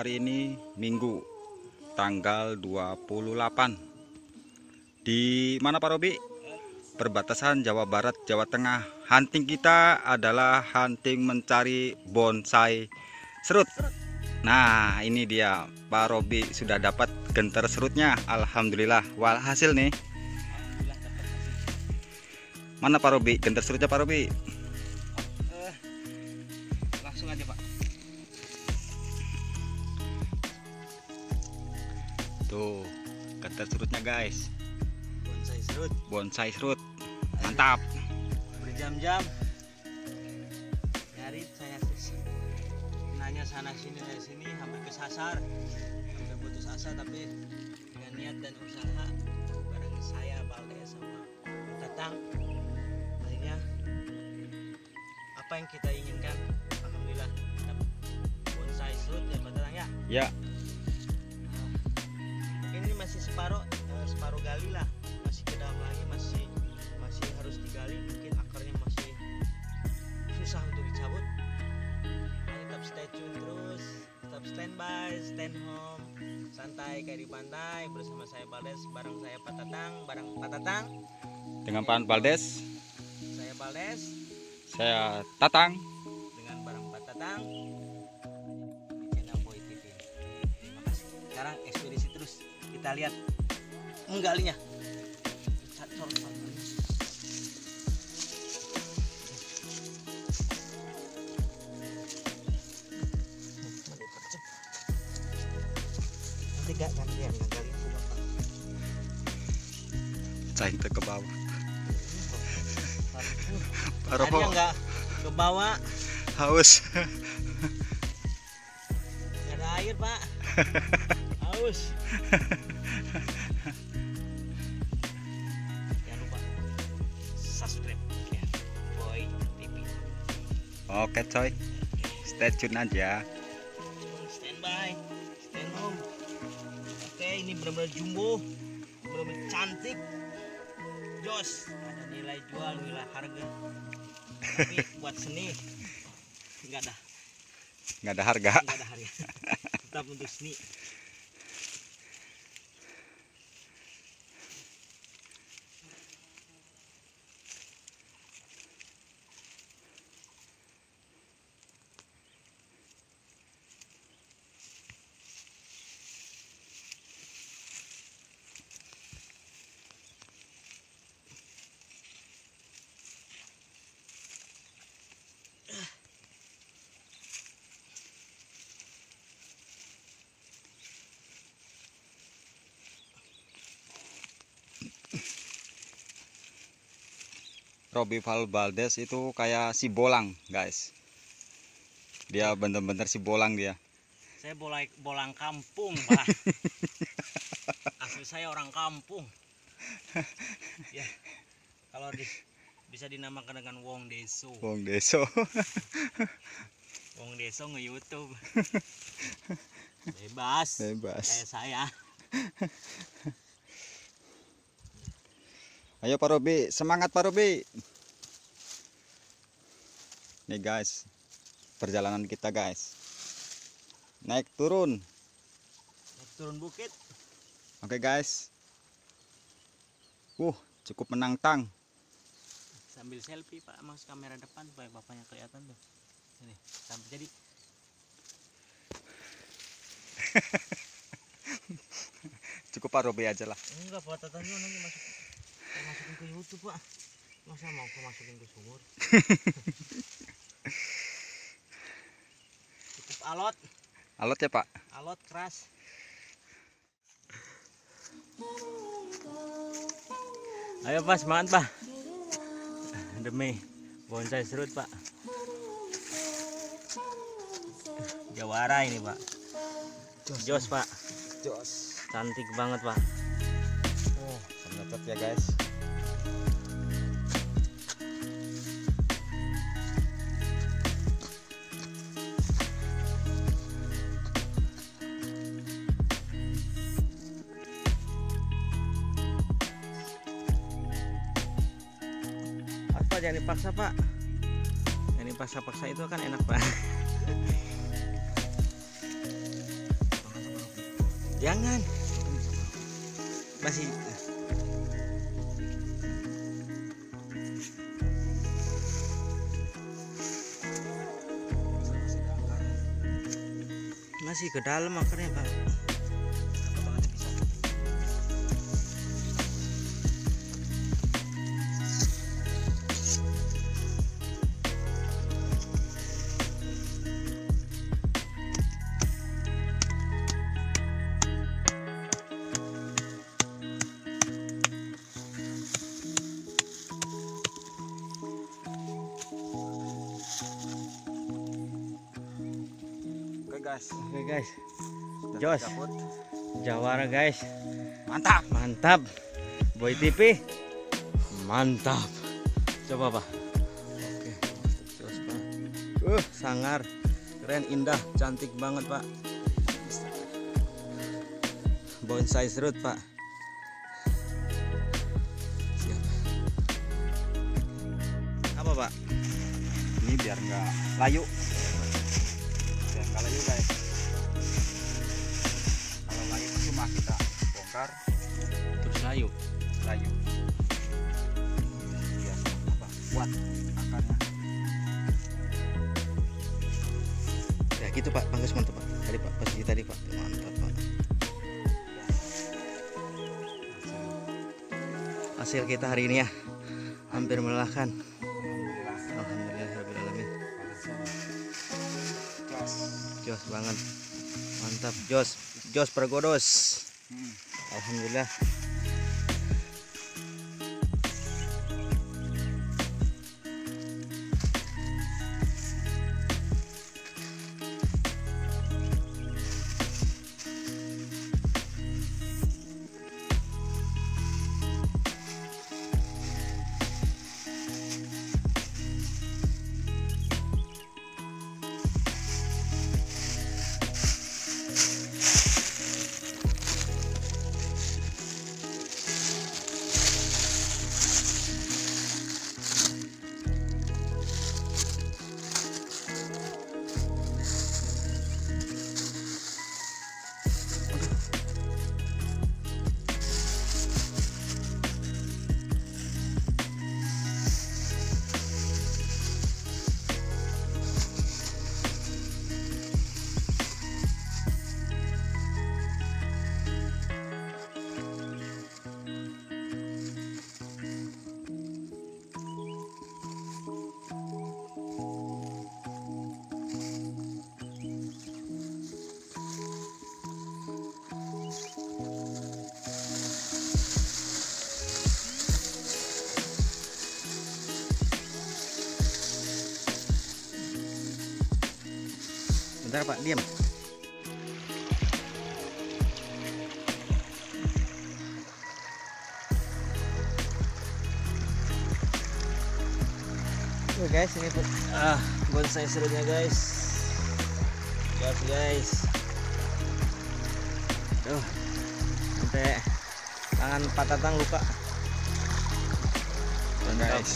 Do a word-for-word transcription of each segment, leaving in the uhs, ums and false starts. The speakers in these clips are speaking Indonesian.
hari ini Minggu tanggal dua puluh delapan. Di mana Pak Robi? Perbatasan Jawa Barat, Jawa Tengah. Hunting kita adalah hunting mencari bonsai serut. Nah, ini dia Pak Robi sudah dapat gentar serutnya. Alhamdulillah. Walhasil nih. Mana Pak Robi? Gentar serutnya Pak Robi? Uh, langsung aja Pak. Tuh, gentar serutnya guys. Bonsai serut. Bonsai serut. Mantap. Berjam-jam nyari, saya nanya sana sini dari sini, hampir kesasar, hampir putus asa, tapi dengan niat dan usaha bareng saya Baldes sama Tatang, akhirnya apa yang kita inginkan, alhamdulillah dapat bonsai serut ya Pak Tatang ya. Ya. Nah, ini masih separuh separuh gali lah, masih ke dalam lagi, masih masih harus digali, mungkin akarnya masih susah untuk dicabut. Nah, tetap stay tune terus, tetap standby, stand home, santai kayak di pantai bersama saya Baldes, bareng saya Pak Tatang, bareng Pak Tatang dengan Pak Baldes, saya Baldes, saya Tatang dengan bareng Pak Tatang di channel Boy T V. Makasih. Sekarang ekspedisi terus, kita lihat menggalinya. Gak gantian, gak gantian kita ke bawah. Tadinya nggak ke bawah. Haus. Gak ada air Pak. Haus. Jangan lupa subscribe ya. Boy T V. Oke coy, stay tune aja. Standby, stand home. Ini benar-benar jumbo, benar-benar cantik, jos, ada nilai jual, nilai harga. Tapi buat seni nggak ada, nggak ada harga, nggak ada harga. Tetap untuk seni. Robi Baldes itu kayak si bolang guys, dia bener-bener si bolang dia. Saya bolai, bolang kampung Pak. Asli saya orang kampung ya, kalau di, bisa dinamakan dengan wong deso. Wong deso. Wong deso nge-YouTube bebas, bebas kayak saya. Ayo Pak Robi, semangat Pak Robi. Nih guys, perjalanan kita guys. Naik turun. Naik turun bukit. Oke guys. Uh, cukup menantang. Sambil selfie Pak, mas kamera depan supaya bapaknya kelihatan tuh. Ini, sampai jadi. Cukup Pak Robi aja lah. Enggak, Pak Tatang nanti masuk. Masukin ke YouTube Pak, masa mau aku masukin ke sumur. Cukup alot, alot ya Pak, alot keras. Ayo Pak, semangat Pak, demi bonsai serut Pak, jawara ini Pak, jos Pak, jos, cantik banget Pak. Oh, dapat ya guys. Pak, jangan dipaksa Pak, jangan dipaksa-paksa, itu kan enak Pak. Jangan. Masih. Masih ke dalam akarnya, Pak. Guys. Oke guys, jos jawara guys, mantap mantap, Boy T V mantap, coba Pak. Oke, jos Pak, uh sangar, keren, indah, cantik banget Pak, bonsai serut Pak. Siap. Apa Pak? Ini biar nggak layu. Kalau layu guys, kalau layu cuma kita bongkar terus layu, layu, biar apa? Kuat akarnya. Ya gitu Pak, bagus mantap Pak. Tadi Pak, pas tadi Pak, mantap Pak. Hasil kita hari ini ya, hampir melelahkan. Jos banget, mantap jos, jos pergodos. hmm. Alhamdulillah. Bentar Pak, diam. Oke guys, ini ah, bonsai serutnya guys. Lihat guys. Tuh. Sampai tangan Pak Tatang luka. Guys.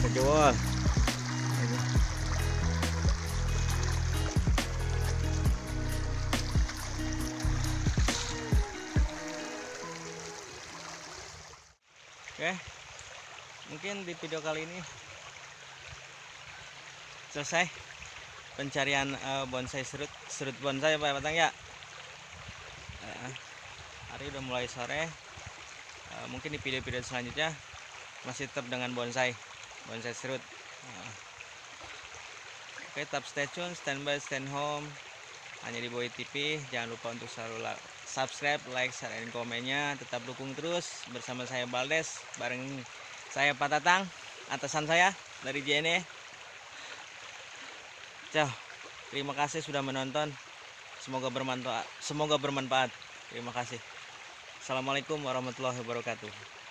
Sejol. Oke, mungkin di video kali ini selesai pencarian uh, bonsai serut, serut bonsai Pak Tatang ya. Uh, hari udah mulai sore, uh, mungkin di video-video selanjutnya masih tetap dengan bonsai, bonsai serut. Uh. Oke, tetap stay tune, standby, stand home, hanya di Boy T V. Jangan lupa untuk selalu subscribe, like, share, dan komennya. Tetap dukung terus bersama saya Baldes, bareng saya Pak Tatang, atasan saya dari J N E. Ciao. Terima kasih sudah menonton. Semoga bermanfaat. Semoga bermanfaat. Terima kasih. Assalamualaikum warahmatullahi wabarakatuh.